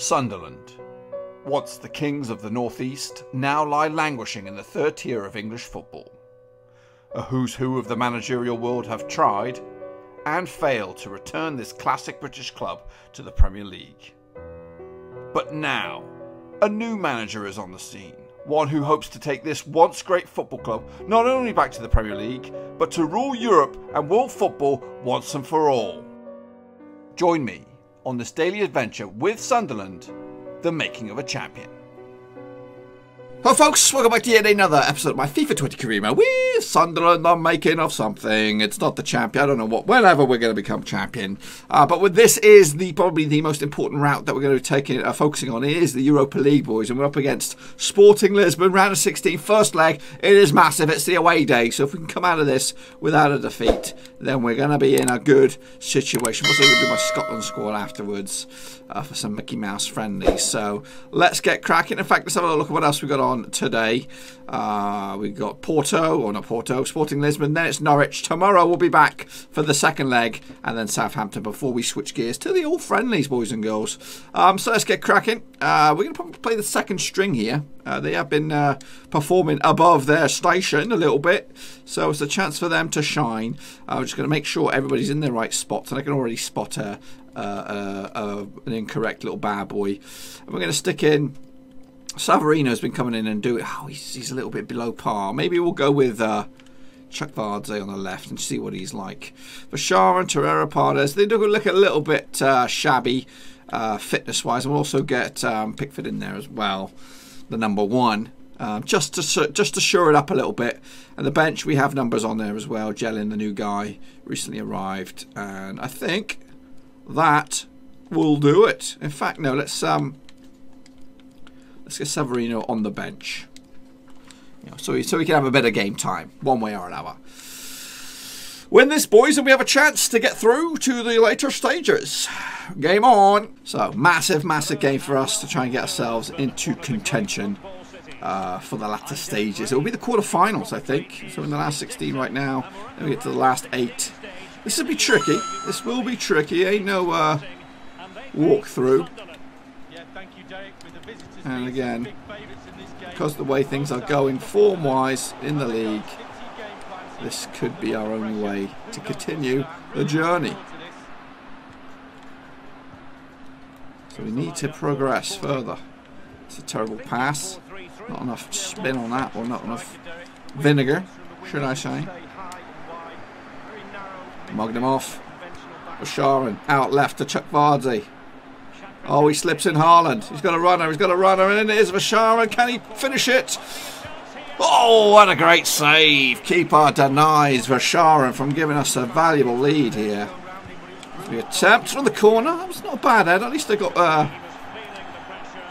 Sunderland, once the kings of the northeast, now lie languishing in the third tier of English football. A who's who of the managerial world have tried and failed to return this classic British club to the Premier League. But now, a new manager is on the scene, one who hopes to take this once great football club not only back to the Premier League, but to rule Europe and world football once and for all. Join me on this daily adventure with Sunderland, the making of a champion. Hello folks, welcome back to yet another episode of my FIFA 20 career mode with Sunderland, the making of something. It's not the champion, I don't know whenever we're going to become champion. But with this is probably the most important route that we're going to be taking, focusing on. It is the Europa League, boys, and we're up against Sporting Lisbon, round of 16, first leg. It is massive, it's the away day, so if we can come out of this without a defeat, then we're going to be in a good situation. I'm also going to do my Scotland squad afterwards for some Mickey Mouse friendlies. So let's get cracking. In fact, let's have a look at what else we've got on today. We've got Sporting Lisbon, then it's Norwich. Tomorrow we'll be back for the second leg and then Southampton before we switch gears to the all friendlies, boys and girls. So let's get cracking. We're going to probably play the second string here. They have been performing above their station a little bit, so it's a chance for them to shine. I'm just going to make sure everybody's in their right spots, and I can already spot an incorrect little bad boy. And we're going to stick in Severino's been coming in and doing... Oh, he's a little bit below par. Maybe we'll go with Chakvardze on the left and see what he's like. Vashar and Torreira, Pardes, they do look a little bit shabby fitness-wise. And we'll also get Pickford in there as well, the number one, just to shore it up a little bit. And the bench, we have numbers on there as well. Jellin, the new guy, recently arrived. And I think that will do it. In fact, no, let's get Severino on the bench, you know, so we can have a bit of game time, one way or another. Win this, boys, and we have a chance to get through to the later stages. Game on. So, massive, massive game for us to try and get ourselves into contention for the latter stages. It will be the quarterfinals, I think. So, in the last 16 right now, then we get to the last 8. This will be tricky. This will be tricky. Ain't no walkthrough. And again, because of the way things are going form-wise in the league, this could be our only way to continue the journey. So we need to progress further. It's a terrible pass. Not enough spin on that one, not enough vinegar, should I say. Mugged him off. Basharin out left to Chakvardze. Oh, he slips in Haaland. He's got a runner. He's got a runner. And it is Vashar. Can he finish it? Oh, what a great save. Keeper denies Vashar from giving us a valuable lead here. The attempt from the corner. That was not a bad head. At least they got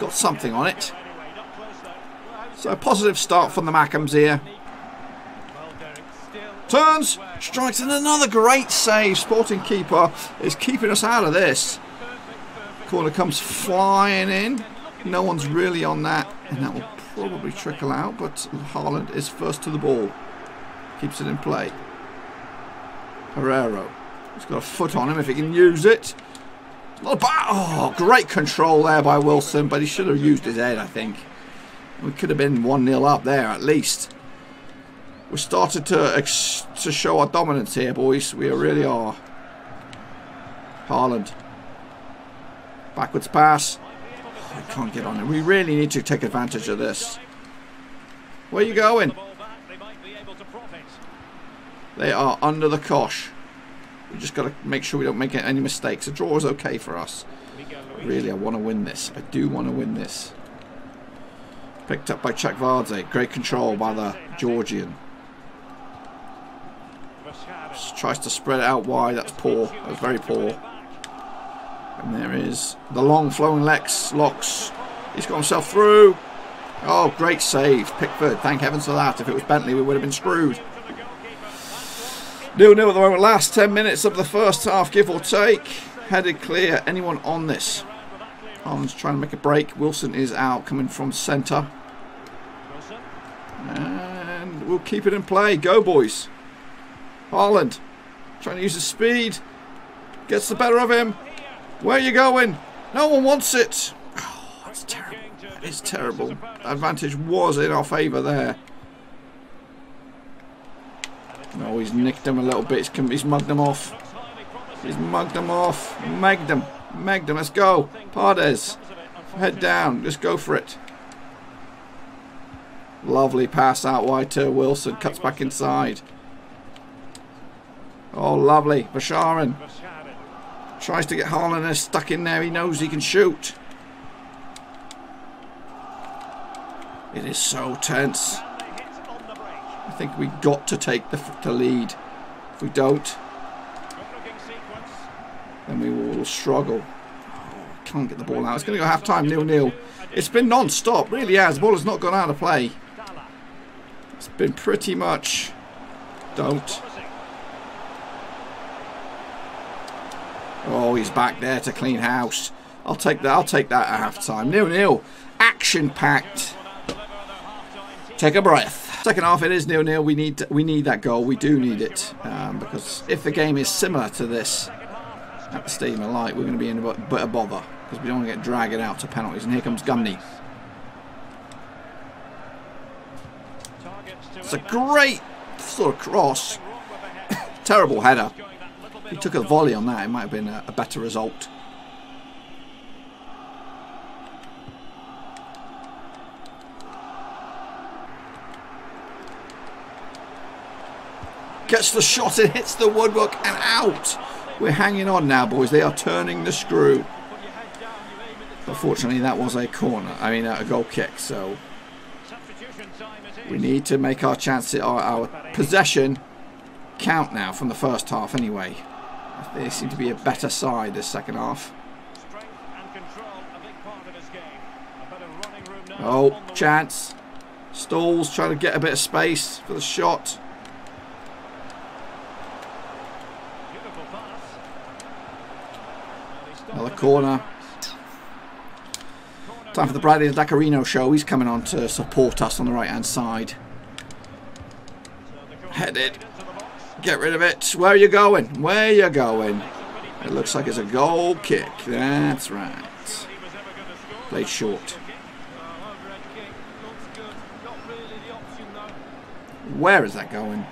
something on it. So a positive start from the Mackhams here. Turns. Strikes. And another great save. Sporting keeper is keeping us out of this. Corner comes flying in. No one's really on that, and that will probably trickle out, but Haaland is first to the ball. Keeps it in play. Herrero. He's got a foot on him if he can use it. Not bad. Oh, great control there by Wilson, but he should have used his head, I think. We could have been 1-0 up there, at least. We started to show our dominance here, boys. We really are. Haaland. Backwards pass. Oh, I can't get on it. We really need to take advantage of this. Where are you going? They are under the cosh. We just got to make sure we don't make any mistakes. A draw is okay for us. Really, I want to win this. I do want to win this. Picked up by Chakvardze. Great control by the Georgian. Just tries to spread it out wide. That's poor. That's very poor. And there is the long flowing locks. He's got himself through. Oh, great save. Pickford, thank heavens for that. If it was Bentley, we would have been screwed. 0-0 at the moment. Last 10 minutes of the first half, give or take. Headed clear. Anyone on this? Haaland's trying to make a break. Wilson is out, coming from centre. And we'll keep it in play. Go, boys. Haaland trying to use his speed. Gets the better of him. Where are you going? No one wants it. It's terrible. Advantage was in our favour there. No, he's nicked them a little bit. He's mugged them off. He's mugged them off. Megged them. Megged them. Let's go. Pardes. Head down. Just go for it. Lovely pass out wide to Wilson. Cuts back inside. Oh, lovely. Basharin. Tries to get Haaland and is stuck in there. He knows he can shoot. It is so tense. I think we got to take the lead. If we don't, then we will struggle. Oh, can't get the ball out. It's going to go half time, 0-0. It's been non-stop, really has. The ball has not gone out of play. It's been pretty much don't. Oh, he's back there to clean house. I'll take that. I'll take that at half time. 0-0. Action packed. Take a breath. Second half, it is 0-0. We need that goal. We do need it because if the game is similar to this at the Stadium of Light, we're going to be in a bit of bother because we don't want to get dragged out to penalties. And here comes Gumney. It's a great sort of cross. Terrible header. If he took a volley on that, it might have been a better result. Gets the shot, it hits the woodwork and out. We're hanging on now, boys. They are turning the screw. But fortunately, that was a corner. I mean, a goal kick. So we need to make our chances, our possession count now from the first half anyway. They seem to be a better side this second half. Oh, chance. Stalls trying to get a bit of space for the shot. Another corner. Time for the Bradley and Dacarino show. He's coming on to support us on the right hand side. Headed. Get rid of it. Where are you going? Where are you going? It looks like it's a goal kick. That's right. Played short. Where is that going?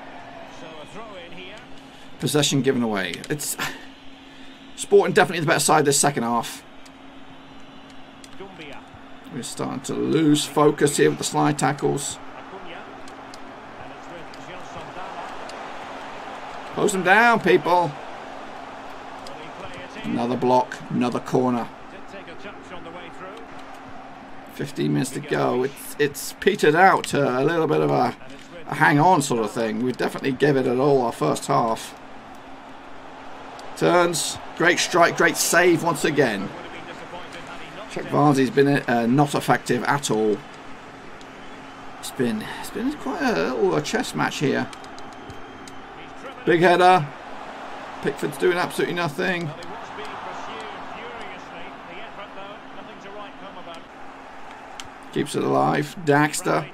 Possession given away. It's... Sporting definitely the better side this second half. We're starting to lose focus here with the slide tackles. Close them down, people. Another block, another corner. 15 minutes to go. It's petered out to a little bit of a hang-on sort of thing. We definitely gave it all our first half. Turns. Great strike, great save once again. Chakvarze's been not effective at all. It's been quite a chess match here. Big header. Pickford's doing absolutely nothing. Keeps it alive. Daxter.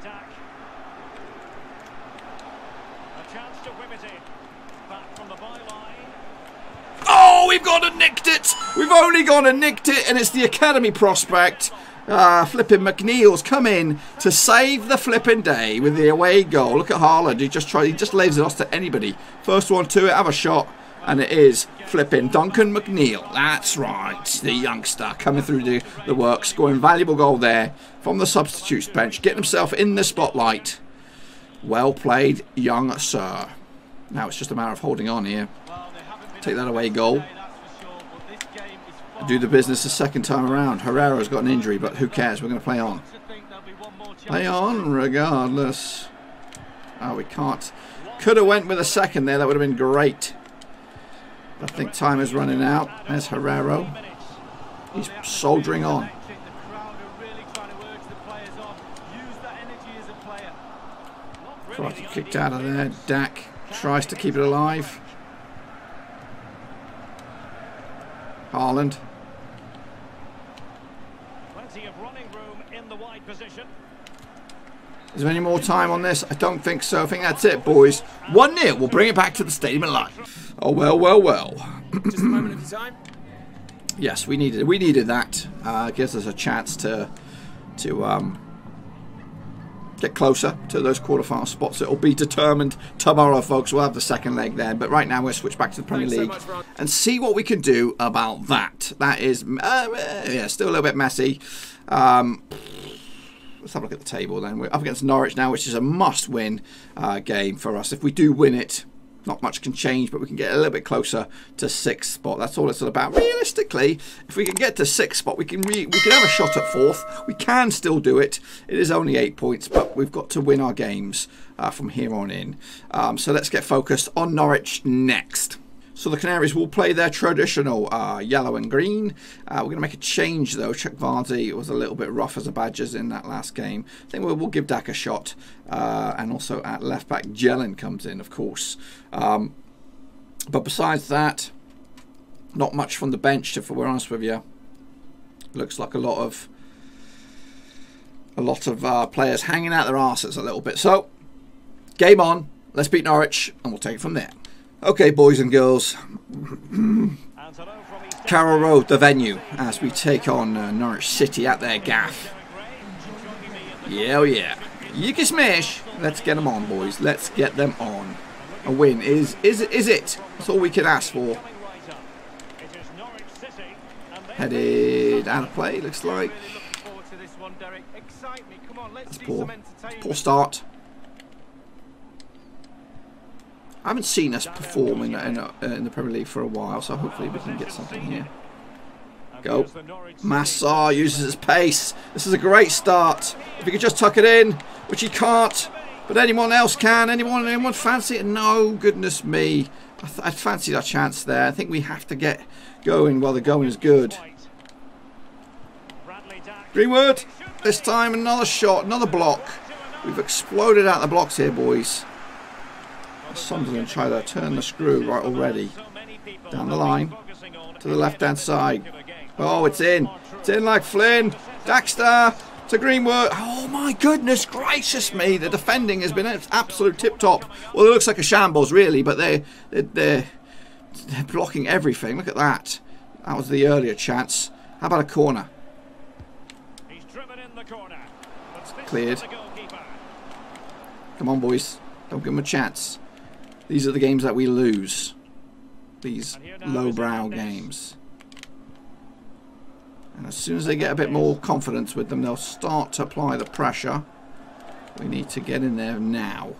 We've gone and nicked it. We've only gone and nicked it, and it's the academy prospect, flipping McNeil's come in to save the flipping day with the away goal. Look at Haaland. He just leaves it off to anybody. First one to it, have a shot, and it is flipping Duncan McNeil. That's right, the youngster coming through the work, scoring valuable goal there from the substitutes bench, getting himself in the spotlight. Well played, young sir. Now it's just a matter of holding on here. Take that away goal. Do the business the second time around. Herrero's got an injury, but who cares? We're going to play on. Play on regardless. Oh, we can't. Could have went with a second there. That would have been great. I think time is running out. There's Herrero. He's soldiering on. Crosby kicked out of there. Dak tries to keep it alive. Haaland. Plenty of running room in the wide position. Is there any more time on this? I don't think so. I think that's it, boys. 1-0. We'll bring it back to the Stadium of Light. Oh, well, well, well. Just a moment of your time. Yes, we needed that. Gives us a chance to to get closer to those quarterfinal spots. It'll be determined tomorrow, folks. We'll have the second leg then, but right now we'll switch back to the Premier League and see what we can do about that. That is yeah, still a little bit messy. Let's have a look at the table then. We're up against Norwich now, which is a must-win game for us. If we do win it, not much can change, but we can get a little bit closer to 6th spot. That's all it's all about. Realistically, if we can get to 6th spot, we can have a shot at 4th. We can still do it. It is only 8 points, but we've got to win our games from here on in. So let's get focused on Norwich next. So the Canaries will play their traditional yellow and green. We're going to make a change, though. Chakvardze was a little bit rough as a Badgers in that last game. I think we'll give Dak a shot. And also at left-back, Jellin comes in, of course. But besides that, not much from the bench, if we're honest with you. Looks like a lot of players hanging out their arses a little bit. So, game on. Let's beat Norwich, and we'll take it from there. Okay, boys and girls, Carrow Road, the venue, as we take on Norwich City at their gaff. Yeah, oh yeah. You can smash. Let's get them on, boys. Let's get them on. A win is it. That's all we can ask for. Headed out of play, looks like. That's poor. Poor start. I haven't seen us perform in the Premier League for a while, so hopefully we can get something here. Go. Massar uses his pace. This is a great start. If he could just tuck it in, which he can't, but anyone else can. Anyone fancy it? No, goodness me. I fancied our chance there. I think we have to get going while the going is good. Greenwood, this time another shot, another block. We've exploded out the blocks here, boys. Sunderland try to turn the screw right already. Down the line to the left hand side. Oh, it's in. It's in like Flynn. Daxter to Greenwood. Oh my goodness gracious me. The defending has been absolute tip top. Well, it looks like a shambles really, but they're blocking everything. Look at that. That was the earlier chance. How about a corner? It's cleared. Come on, boys. Don't give them a chance. These are the games that we lose. These lowbrow games. And as soon as they get a bit more confidence with them, they'll start to apply the pressure. We need to get in there now.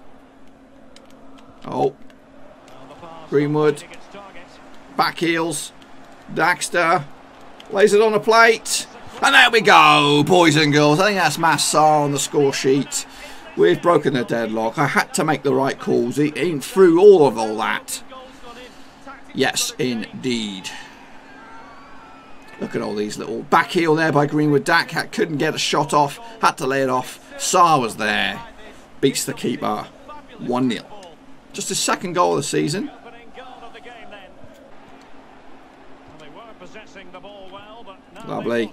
Oh. Greenwood. Back heels. Daxter. Lays it on a plate. And there we go, boys and girls. I think that's Massar on the score sheet. We've broken the deadlock. I had to make the right calls. In through all that. Yes, indeed. Look at all these little back heel there by Greenwood. Dak couldn't get a shot off. Had to lay it off. Saar was there. Beats the keeper. 1-0. Just his second goal of the season. Lovely.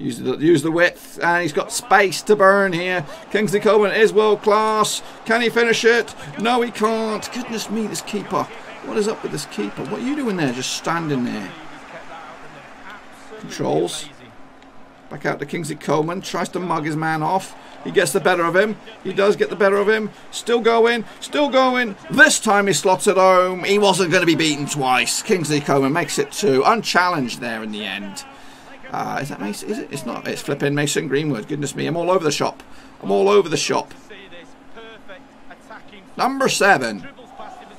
Use the width, and he's got space to burn here. Kingsley Coman is world class. Can he finish it? No, he can't. Goodness me, this keeper. What is up with this keeper? What are you doing there? Just standing there. Controls. Back out to Kingsley Coman. Tries to mug his man off. He gets the better of him. He does get the better of him. Still going. Still going. This time he slots it home. He wasn't going to be beaten twice. Kingsley Coman makes it 2. Unchallenged there in the end. Is that Mason? Is it? It's not. It's flipping Mason Greenwood. Goodness me. I'm all over the shop. I'm all over the shop. Number 7.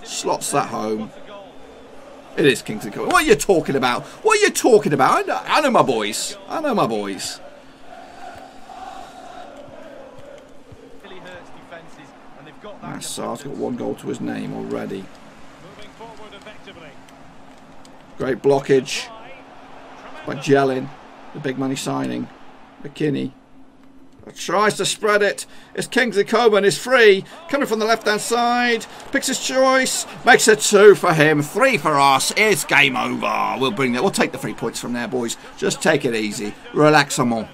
Slots that home. It is Kingsley Coman. What are you talking about? What are you talking about? I know my boys. I know my boys. Massar's got one goal to his name already. Great blockage. By Jellin, the big money signing. McKinney tries to spread it. It's Kingsley Coman is free. Coming from the left hand side. Picks his choice. Makes it 2 for him. 3 for us. It's game over. We'll take the 3 points from there, boys. Just take it easy. Relaxement.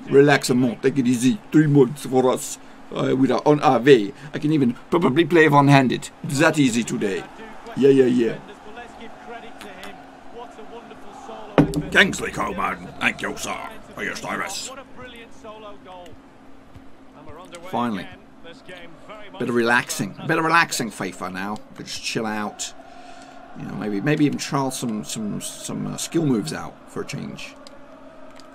Take it easy. 3 months for us. With our own RV. I can even probably play one handed. It's that easy today. Yeah. Kingsley Coman, thank you, sir, for your service. Finally. A bit of relaxing FIFA now. Could just chill out. You know, maybe even trial some skill moves out for a change.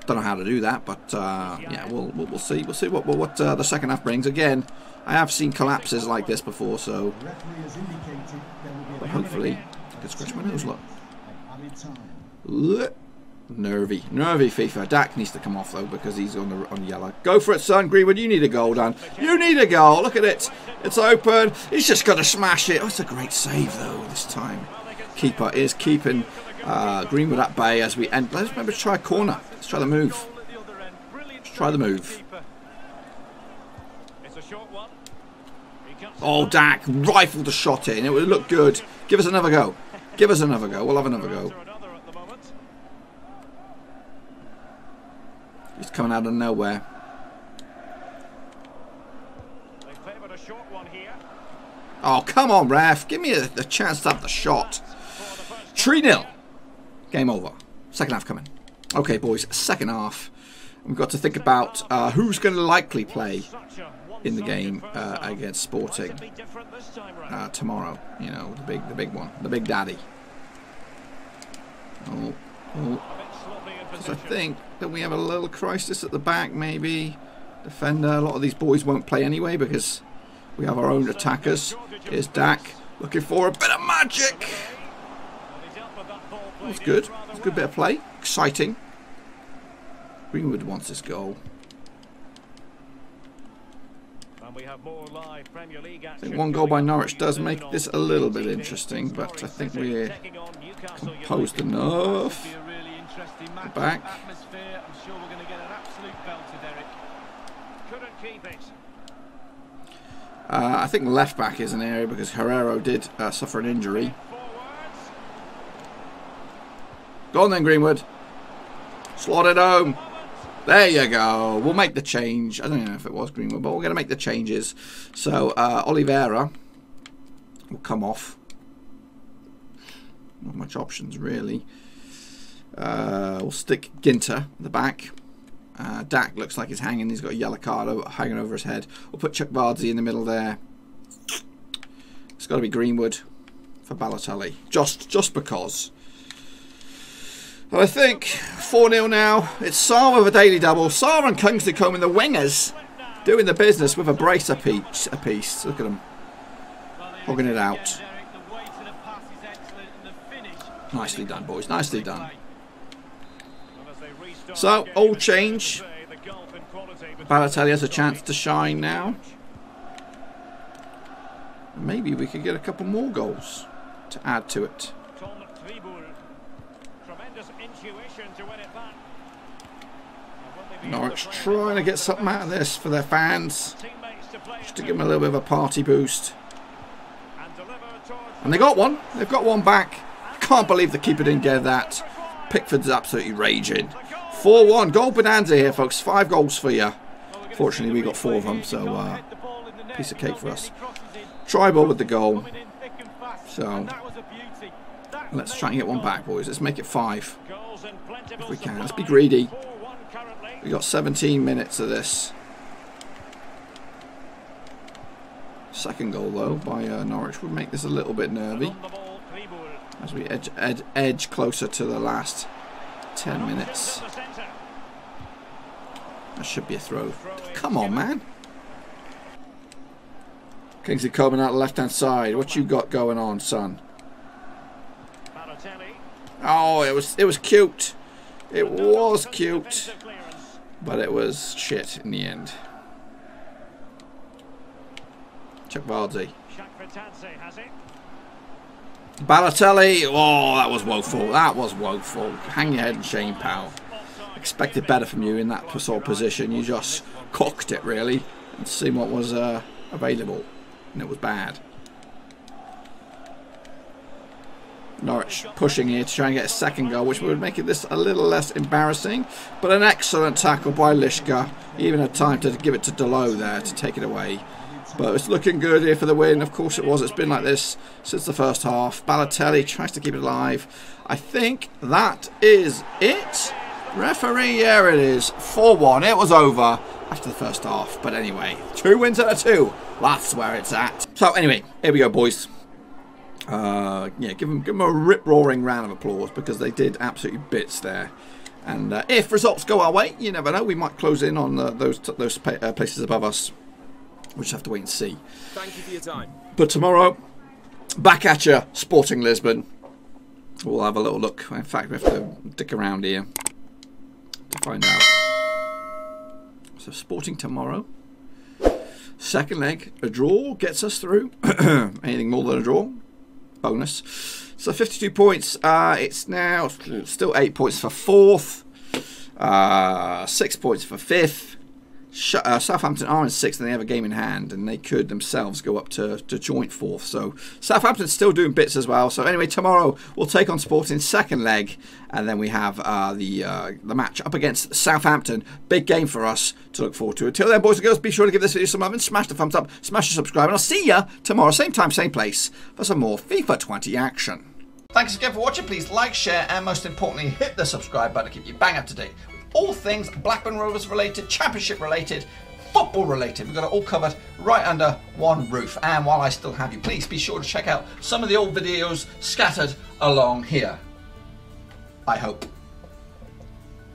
Don't know how to do that, but yeah, we'll see. We'll see what the second half brings. Again, I have seen collapses like this before, so but hopefully I can scratch my nose. Look, nervy FIFA. Dak needs to come off though because he's on yellow. Go for it, son. Greenwood, you need a goal, Dan. You need a goal. Look at it. It's open. He's just got to smash it. Oh, it's a great save though this time. Keeper is keeping Greenwood at bay as we end. Let's remember to try a corner. Let's try the move. Let's try the move. Oh, Dak rifled the shot in. It would look good. Give us another go. Give us another go. We'll have another go. It's coming out of nowhere. Oh, come on, ref. Give me a chance to have the shot. 3-0. Game over. Second half coming. Okay, boys. Second half. We've got to think about who's going to likely play in the game against Sporting tomorrow. You know, the big one, the big daddy. Because I think that we have a little crisis at the back. Maybe defender. A lot of these boys won't play anyway because we have our own attackers. Here's Dak looking for a bit of magic. That's good. It's a good bit of play. Exciting. Greenwood wants this goal. We have more live Premier League action. I think one goal by Norwich does make this a little bit interesting, but I think we're composed enough. Back. I think left back is an area because Herrero did suffer an injury. Go on then, Greenwood. Slot it home. There you go. We'll make the change. I don't know if it was Greenwood, but we're going to make the changes. So Oliveira will come off. Not much options really. We'll stick Ginter in the back. Dak looks like he's hanging. He's got a yellow card hanging over his head. We'll put Chakvardze in the middle there. It's got to be Greenwood for Balotelli. Just because. I think 4-0 now. It's Sar with a daily double. Sar and Kingsley Coman, the wingers, doing the business with a brace apiece. Look at them. Hogging it out. Nicely done, boys. Nicely done. So, old change. Balotelli has a chance to shine now. Maybe we could get a couple more goals to add to it. Norwich trying to get something out of this for their fans, just to give them a little bit of a party boost. And they got one. They've got one back. I can't believe the keeper didn't get that. Pickford's absolutely raging. 4-1. Goal bonanza here, folks. 5 goals for you. Fortunately, we got 4 of them, so piece of cake for us. Try ball with the goal. So let's try and get one back, boys. Let's make it 5 if we can. Let's be greedy. We've got 17 minutes of this. Second goal, though, by Norwich would make this a little bit nervy as we edge closer to the last 10 minutes. That should be a throw. Come on, man. Kingsley Coman out the left-hand side. What you got going on, son? Oh, it was cute. It was cute. But it was shit in the end. Chakvardze. Balotelli. Oh, that was woeful. That was woeful. Hang your head in shame, pal. Expected better from you in that sort of position. You just cocked it, really, and seen what was available. And it was bad. Norwich pushing here to try and get a second goal, which would make it this a little less embarrassing. But an excellent tackle by Lishka. He even had time to give it to Delo there to take it away. But it's looking good here for the win. Of course it was. It's been like this since the first half. Balotelli tries to keep it alive. I think that is it. Referee, yeah it is. 4-1, it was over after the first half. But anyway, 2 wins out of 2. That's where it's at. So anyway, here we go, boys. Yeah, give them a rip-roaring round of applause because they did absolutely bits there. And if results go our way, you never know, we might close in on those places above us. We'll just have to wait and see. Thank you for your time. But tomorrow, back at you, Sporting Lisbon. We'll have a little look. In fact, we have to dick around here to find out. So Sporting tomorrow. Second leg, a draw gets us through. Anything more than a draw, bonus. So 52 points. It's now still 8 points for 4th. 6 points for 5th. Southampton are in 6th and they have a game in hand and they could themselves go up to joint 4th. So Southampton's still doing bits as well. So anyway, tomorrow we'll take on Sporting second leg and then we have the match up against Southampton. Big game for us to look forward to. Until then, boys and girls, be sure to give this video some love and smash the thumbs up, smash the subscribe, and I'll see you tomorrow, same time, same place, for some more FIFA 20 action. Thanks again for watching. Please like, share, and most importantly, hit the subscribe button to keep you bang up to date. All things Blackburn Rovers related, Championship related, football related. We've got it all covered right under one roof. And while I still have you, please be sure to check out some of the old videos scattered along here. I hope.